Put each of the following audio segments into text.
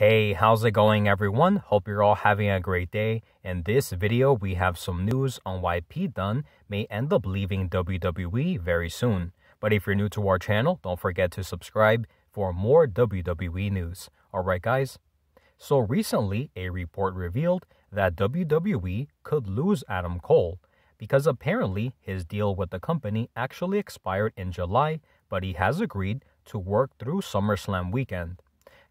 Hey, how's it going everyone? Hope you're all having a great day. In this video, we have some news on why Pete Dunne may end up leaving WWE very soon. But if you're new to our channel, don't forget to subscribe for more WWE news. Alright guys, so recently a report revealed that WWE could lose Adam Cole because apparently his deal with the company actually expired in July, but he has agreed to work through SummerSlam weekend.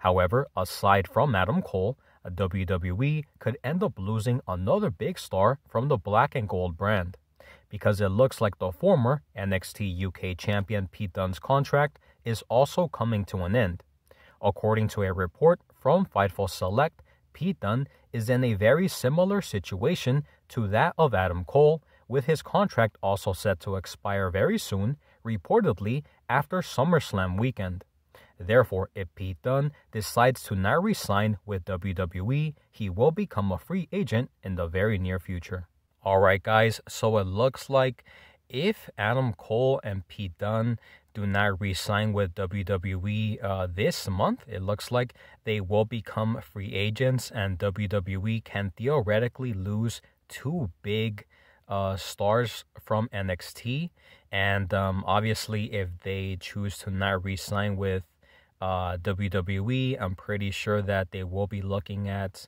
However, aside from Adam Cole, WWE could end up losing another big star from the black and gold brand, because it looks like the former NXT UK champion Pete Dunne's contract is also coming to an end. According to a report from Fightful Select, Pete Dunne is in a very similar situation to that of Adam Cole, with his contract also set to expire very soon, reportedly after SummerSlam weekend. Therefore, if Pete Dunne decides to not resign with WWE, he will become a free agent in the very near future. Alright guys, so it looks like if Adam Cole and Pete Dunne do not resign with WWE this month, it looks like they will become free agents and WWE can theoretically lose two big stars from NXT. And obviously, if they choose to not resign with WWE, I'm pretty sure that they will be looking at,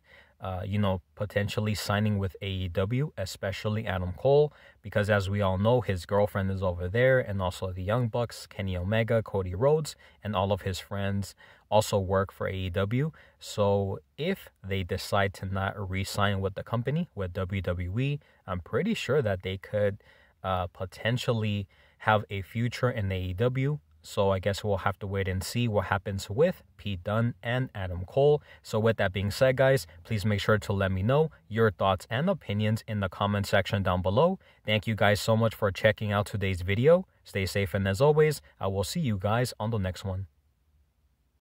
potentially signing with AEW, especially Adam Cole, because as we all know, his girlfriend is over there, and also the Young Bucks, Kenny Omega, Cody Rhodes, and all of his friends also work for AEW. So if they decide to not re-sign with the company, with WWE, I'm pretty sure that they could potentially have a future in AEW. So I guess we'll have to wait and see what happens with Pete Dunne and Adam Cole. So with that being said, guys, please make sure to let me know your thoughts and opinions in the comment section down below. Thank you guys so much for checking out today's video. Stay safe, and as always, I will see you guys on the next one.